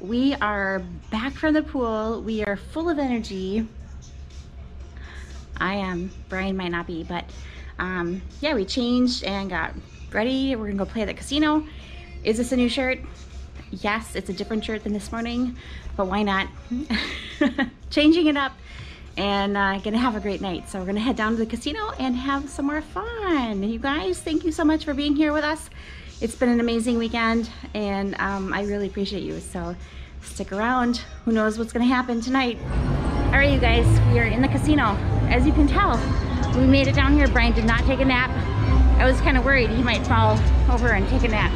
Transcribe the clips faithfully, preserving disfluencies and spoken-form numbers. We are back from the pool. We are full of energy. I am. Brian might not be, but um, yeah, we changed and got ready. We're gonna go play at the casino. Is this a new shirt? Yes, it's a different shirt than this morning, but why not? Changing it up and uh, gonna have a great night. So we're gonna head down to the casino and have some more fun. You guys, thank you so much for being here with us. It's been an amazing weekend, and um, I really appreciate you, so stick around. Who knows what's gonna happen tonight. All right, you guys, we are in the casino. As you can tell, we made it down here. Brian did not take a nap. I was kind of worried he might fall over and take a nap.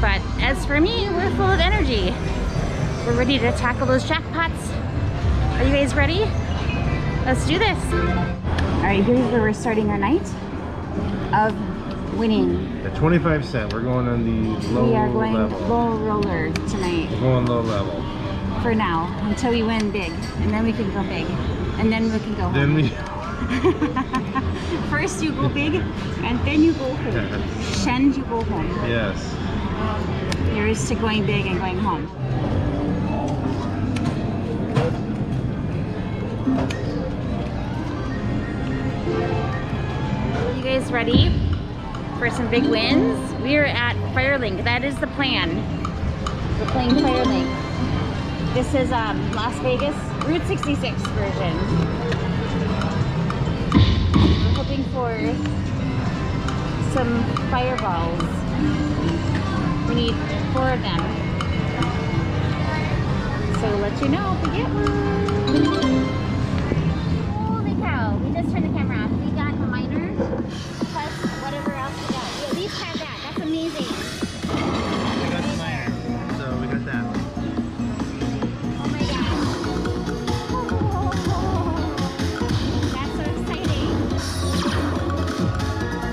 But as for me, we're full of energy. We're ready to tackle those jackpots. Are you guys ready? Let's do this. All right, here's where we're starting our night of winning. The twenty-five cent, we're going on the low level. We are going level. Low roller tonight. We're going low level. For now, until we win big. And then we can go big. And then we can go home. Then we... First you go big, and then you go home. Shen, you go home. Yes. Here is to going big and going home. You guys ready for some big wins? We are at Firelink. That is the plan. We're playing Firelink. This is um, Las Vegas Route sixty-six version. We're hoping for some fireballs. We need four of them. So we'll let you know if we get one. Holy cow, we just turned the camera off. We got the minor, plus whatever else we got. We at least have that, that's amazing. We got the minor, so we got that. Oh my gosh. Oh, that's so exciting. Either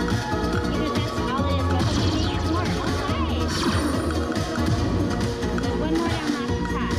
that's all it is, but maybe it's more. One more down off the top.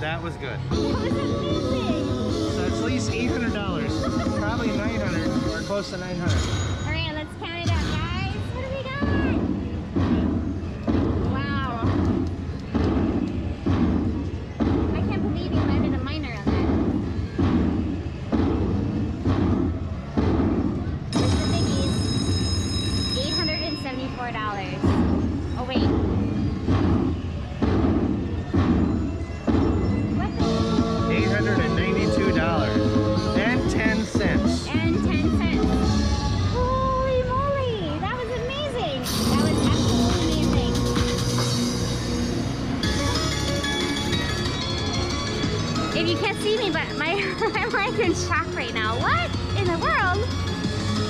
That was good. Oh, this is amazing. So it's at least eight hundred dollars. Probably nine hundred dollars or close to nine hundred dollars. All right, let's count it up, guys. What do we got? Wow. I can't believe you landed a minor on that. Here's the biggies. eight hundred seventy-four dollars. Oh, wait. You can't see me, but my I'm like in shock right now. What in the world?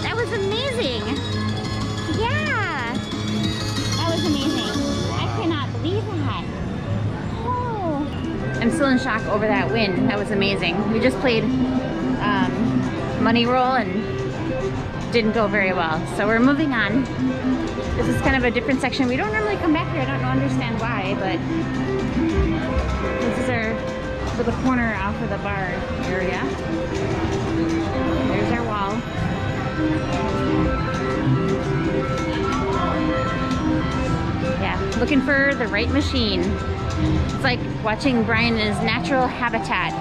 That was amazing. Yeah, that was amazing. Wow. I cannot believe that. Oh. I'm still in shock over that win. That was amazing. We just played um, Money Roll and didn't go very well. So we're moving on. This is kind of a different section. We don't normally come back here. I don't understand why, but this is our for the corner off of the bar area. There's our wall. Yeah, looking for the right machine. It's like watching Brian in his natural habitat.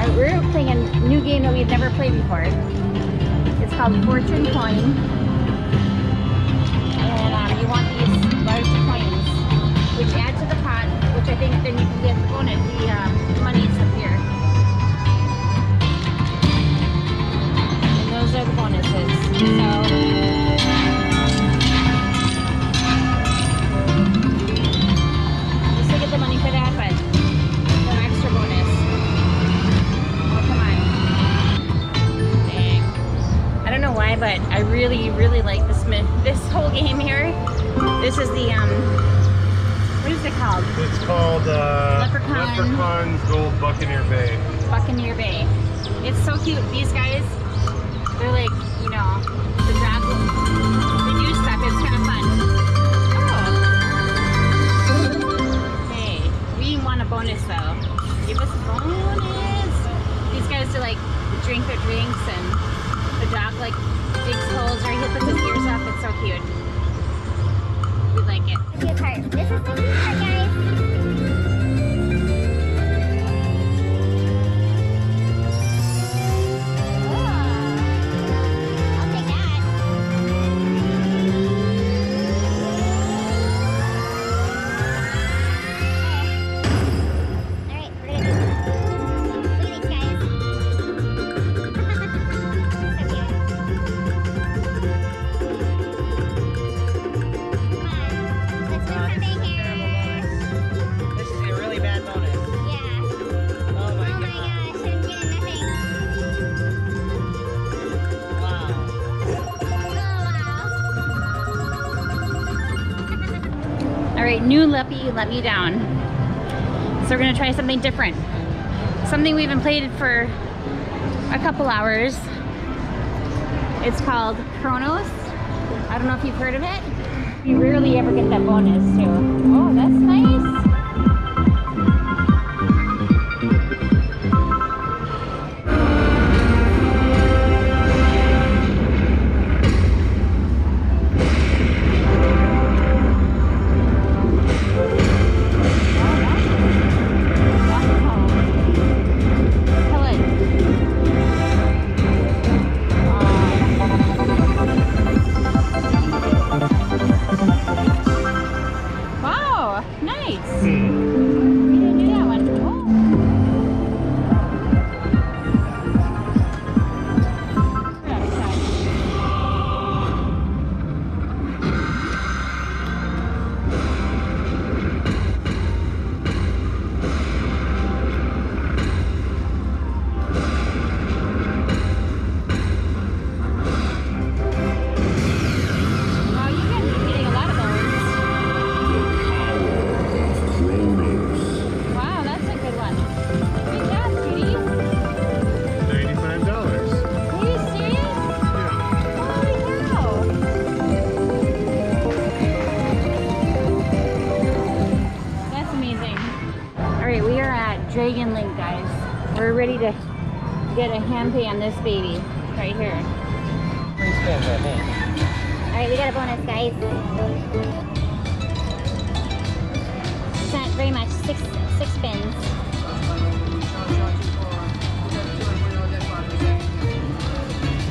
All right, we're playing a new game that we've never played before. It's called Fortune Coin. And um, you want these large coins, which add to the pot, which I think then you can get the bonus, the uh, money is up here. but I really, really like this this whole game here. This is the um, what is it called? It's called uh, Leprechaun. Leprechaun's Gold Buccaneer Bay. Buccaneer Bay. It's so cute. These guys, they're like, you know, the drag, they do stuff. It's kind of fun. Oh. Hey, we want a bonus though. Give us a bonus. These guys do like drink their drinks, and the dog like digs holes or he puts his ears up. It's so cute. We like it. This is the cute part. This is the cute part, guys. New Leppy let me down. So we're gonna try something different. Something we've been played for a couple hours. It's called Chronos. I don't know if you've heard of it. You rarely ever get that bonus too. Oh, that's nice. Dragon Link, guys. We're ready to get a hand pay on this baby right here. Alright, we got a bonus, guys. It's not very much. Six six spins.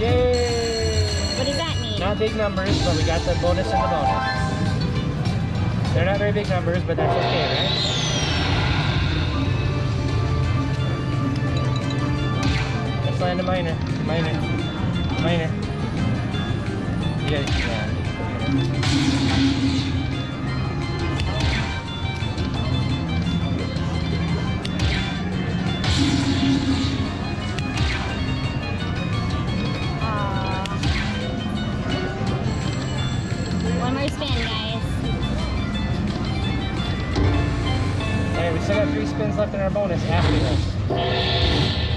Yay! What does that mean? Not big numbers, but we got the bonus and the bonus. They're not very big numbers, but that's okay, right? Land a minor, minor, minor. Yeah, yeah. One more spin, guys. Alright, we still have three spins left in our bonus after this.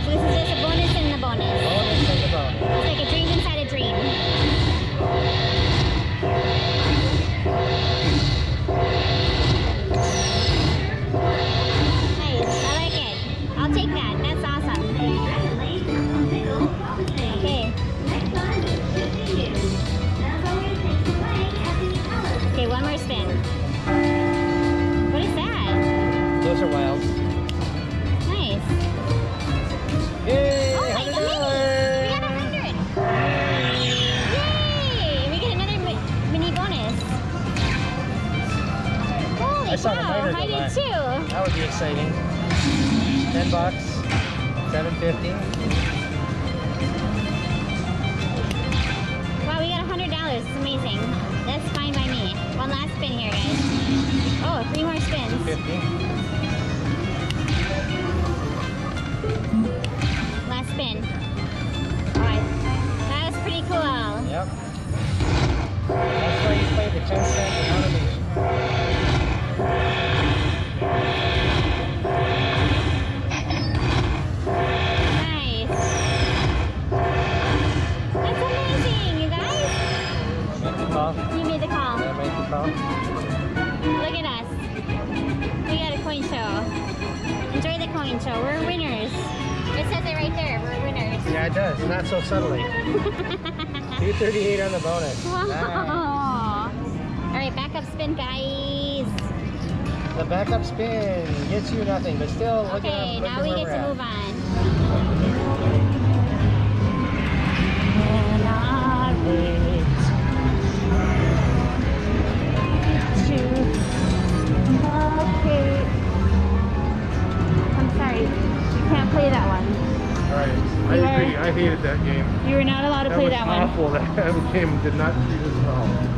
So this is just a bonus and the bonus. Bonus and the bonus. It's like a dream inside a dream. Nice, I like it. I'll take that, that's awesome. Okay. Okay, one more spin. What is that? Those are wilds. Yay! Oh my God, we got a hundred! Yay! We get another mi mini bonus. Holy I saw cow! I did too. That would be exciting. Ten bucks, seven fifty. Wow, we got a hundred dollars. It's amazing. That's fine by me. One last spin here, guys. Oh, three more spins. fifty. Last spin. Alright. That was pretty cool. Yeah, Yeah, it does. Not so subtly. two thirty-eight on the bonus. Whoa. Nice. All right, backup spin, guys. The backup spin gets you nothing, but still look at okay, now we get to out. move on. And I wait to okay. I'm sorry, you can't play that one. All right, I, are, I hated that game. You were not allowed to that play was that awful. one. That game did not do this well.